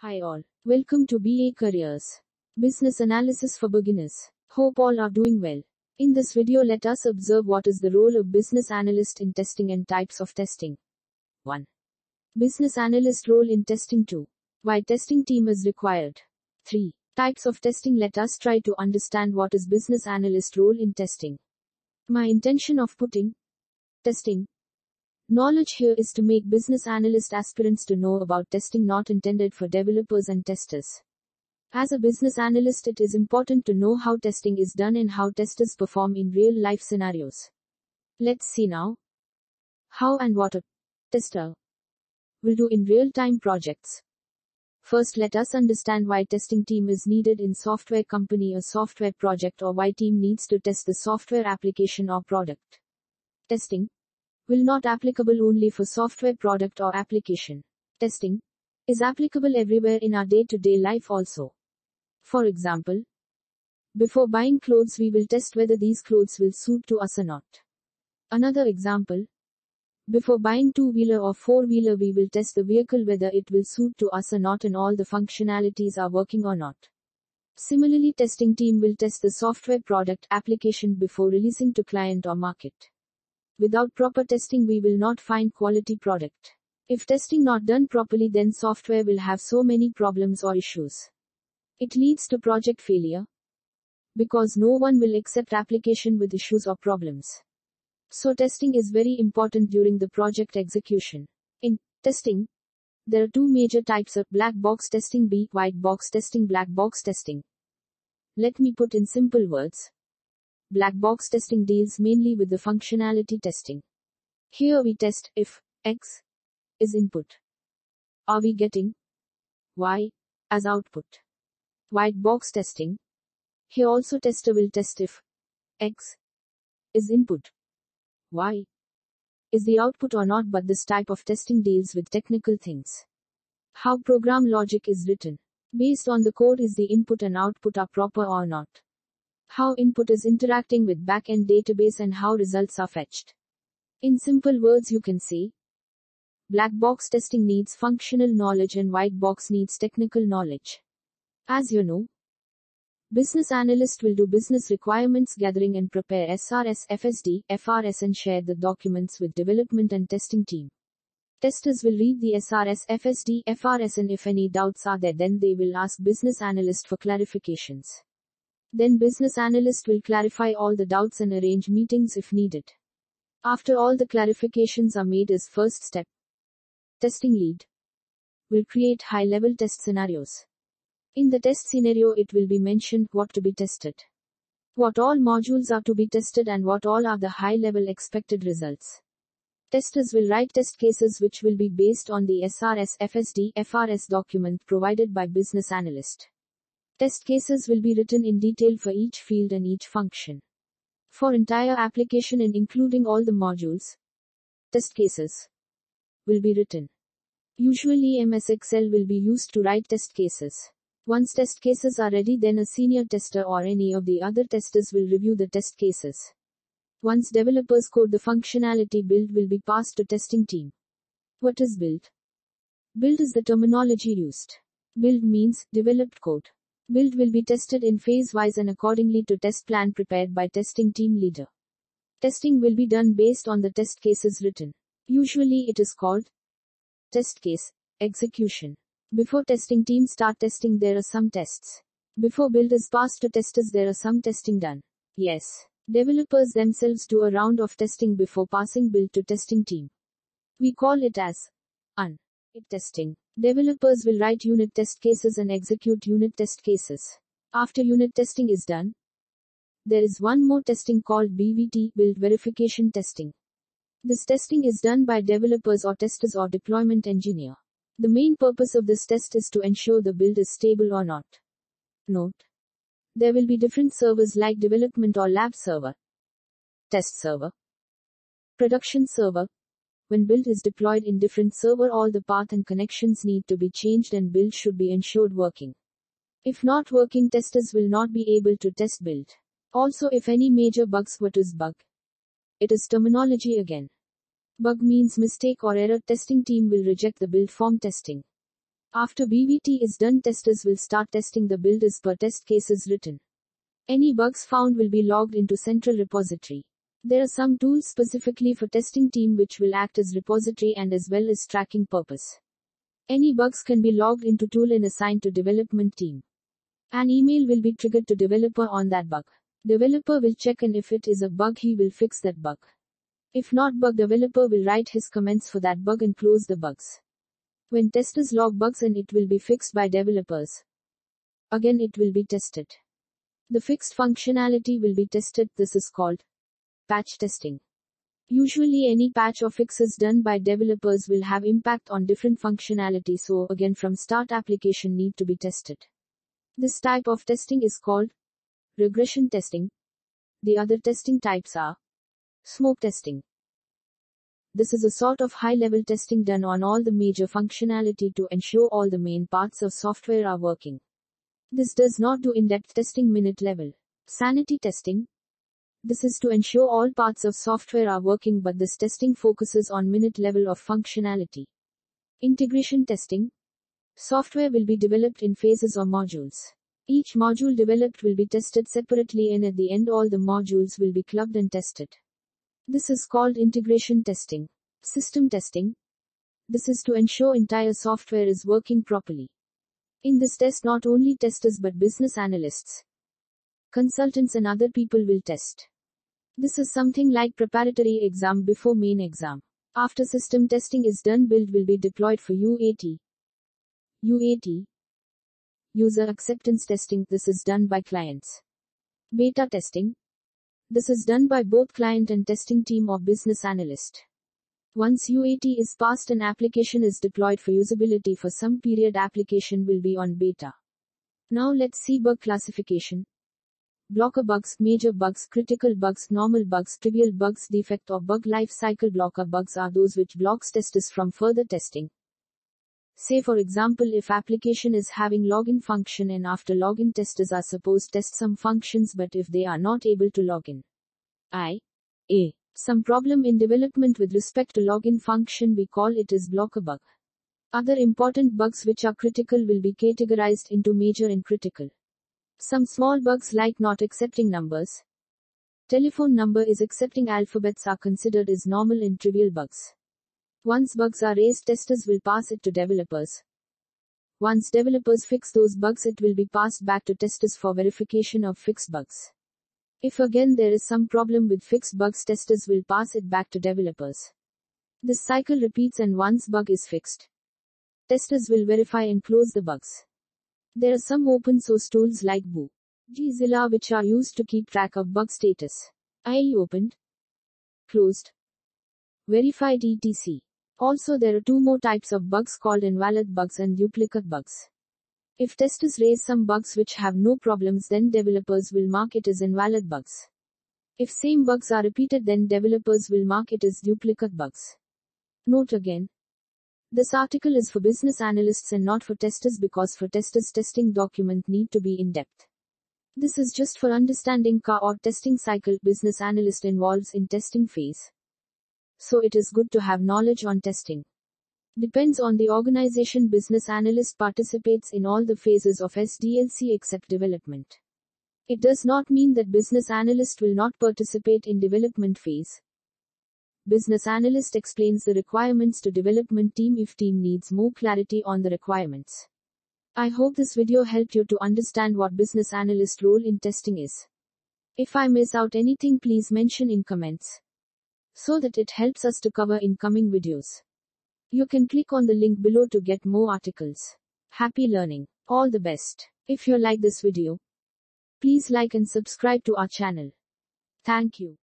Hi all, welcome to BA Careers, Business Analysis for Beginners. Hope all are doing well. In this video, let us observe what is the role of business analyst in testing and types of testing. 1. Business analyst role in testing. 2. Why testing team is required. 3. Types of testing. Let us try to understand what is business analyst role in testing. My intention of putting testing knowledge here is to make business analyst aspirants to know about testing, not intended for developers and testers. As a business analyst, it is important to know how testing is done and how testers perform in real-life scenarios. Let's see now how and what a tester will do in real-time projects. First, let us understand why testing team is needed in software company or software project, or why team needs to test the software application or product. Testing will not applicable only for software product or application. Testing is applicable everywhere in our day-to-day life also. For example, before buying clothes, we will test whether these clothes will suit to us or not. Another example, before buying two-wheeler or four-wheeler, we will test the vehicle whether it will suit to us or not and all the functionalities are working or not. Similarly, testing team will test the software product application before releasing to client or market. Without proper testing, we will not find quality product. If testing not done properly, then software will have so many problems or issues. It leads to project failure, because no one will accept application with issues or problems. So testing is very important during the project execution. In testing, there are two major types of black box testing and white box testing. Black box testing, let me put in simple words. Black box testing deals mainly with the functionality testing. Here we test if X is input, are we getting Y as output? White box testing, here also tester will test if X is input, Y is the output or not, but this type of testing deals with technical things. How program logic is written. Based on the code, is the input and output are proper or not? How input is interacting with back-end database and how results are fetched. In simple words, you can see, black box testing needs functional knowledge and white box needs technical knowledge. As you know, business analyst will do business requirements gathering and prepare SRS, FSD, FRS and share the documents with development and testing team. Testers will read the SRS, FSD, FRS, and if any doubts are there, then they will ask business analyst for clarifications. Then business analyst will clarify all the doubts and arrange meetings if needed. After all the clarifications are made as first step, testing lead will create high-level test scenarios. In the test scenario, it will be mentioned what to be tested, what all modules are to be tested and what all are the high-level expected results. Testers will write test cases which will be based on the SRS, FSD, FRS document provided by business analyst. Test cases will be written in detail for each field and each function. For entire application and including all the modules, test cases will be written. Usually MS Excel will be used to write test cases. Once test cases are ready, then a senior tester or any of the other testers will review the test cases. Once developers code, the functionality build will be passed to testing team. What is build? Build is the terminology used. Build means developed code. Build will be tested in phase-wise and accordingly to test plan prepared by testing team leader. Testing will be done based on the test cases written. Usually it is called test case execution. Before testing team start testing, there are some tests. Before build is passed to testers, there are some testing done. Yes, developers themselves do a round of testing before passing build to testing team. We call it as unit testing. Developers will write unit test cases and execute unit test cases. After unit testing is done, there is one more testing called BVT, build verification testing. This testing is done by developers or testers or deployment engineer. The main purpose of this test is to ensure the build is stable or not. Note, there will be different servers like development or lab server, test server, production server. When build is deployed in different server, all the path and connections need to be changed and build should be ensured working. If not working, testers will not be able to test build. Also, if any major bugs. What is bug? It is terminology again. Bug means mistake or error. Testing team will reject the build form testing. After BVT is done, testers will start testing the build as per test cases written. Any bugs found will be logged into central repository. There are some tools specifically for testing team which will act as repository and as well as tracking purpose. Any bugs can be logged into tool and assigned to development team. An email will be triggered to developer on that bug. Developer will check, and if it is a bug, he will fix that bug. If not bug, developer will write his comments for that bug and close the bugs. When testers log bugs, and it will be fixed by developers. Again, it will be tested. The fixed functionality will be tested. This is called patch testing. Usually any patch or fixes done by developers will have impact on different functionality, so again from start application need to be tested. This type of testing is called regression testing. The other testing types are smoke testing. This is a sort of high-level testing done on all the major functionality to ensure all the main parts of software are working. This does not do in-depth testing minute level. Sanity testing. This is to ensure all parts of software are working, but this testing focuses on minute level of functionality. Integration testing. Software will be developed in phases or modules. Each module developed will be tested separately, and at the end all the modules will be clubbed and tested. This is called integration testing. System testing. This is to ensure entire software is working properly. In this test, not only testers but business analysts, consultants and other people will test. This is something like preparatory exam before main exam. After system testing is done, build will be deployed for UAT. User acceptance testing. This is done by clients. Beta testing. This is done by both client and testing team or business analyst. Once UAT is passed, an application is deployed for usability for some period. Application will be on beta. Now let's see bug classification. Blocker bugs, major bugs, critical bugs, normal bugs, trivial bugs, defect or bug life cycle. Blocker bugs are those which blocks testers from further testing. Say for example, if application is having login function, and after login testers are supposed to test some functions, but if they are not able to login, i.e. some problem in development with respect to login function, we call it as blocker bug. Other important bugs which are critical will be categorized into major and critical. Some small bugs like not accepting numbers, telephone number is accepting alphabets, are considered as normal and trivial bugs. Once bugs are raised, testers will pass it to developers. Once developers fix those bugs, it will be passed back to testers for verification of fixed bugs. If again there is some problem with fixed bugs, testers will pass it back to developers. This cycle repeats, and once bug is fixed, testers will verify and close the bugs. There are some open source tools like Boo, Gzilla which are used to keep track of bug status, i.e. opened, closed, verified, etc. Also there are two more types of bugs called invalid bugs and duplicate bugs. If testers raise some bugs which have no problems, then developers will mark it as invalid bugs. If same bugs are repeated, then developers will mark it as duplicate bugs. Note again, this article is for business analysts and not for testers, because for testers testing document need to be in depth. This is just for understanding CA or testing cycle. Business analyst involves in testing phase, so it is good to have knowledge on testing. Depends on the organization. Business analyst participates in all the phases of SDLC except development. It does not mean that business analyst will not participate in development phase. Business analyst explains the requirements to development team if team needs more clarity on the requirements. I hope this video helped you to understand what business analyst role in testing is. If I miss out anything, please mention in comments, so that it helps us to cover in coming videos. You can click on the link below to get more articles. Happy learning. All the best. If you like this video, please like and subscribe to our channel. Thank you.